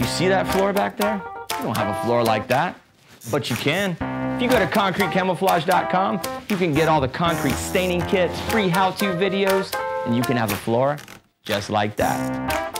You see that floor back there? You don't have a floor like that, but you can. If you go to concretecamouflage.com, you can get all the concrete staining kits, free how-to videos, and you can have a floor just like that.